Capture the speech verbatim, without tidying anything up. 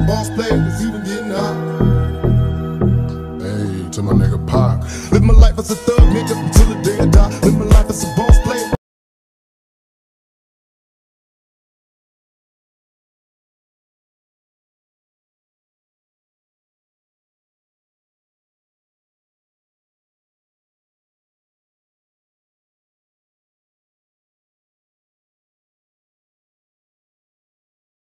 my boss play was even getting high. Hey, to my nigga Pac, live my life as a thug, nigga, until it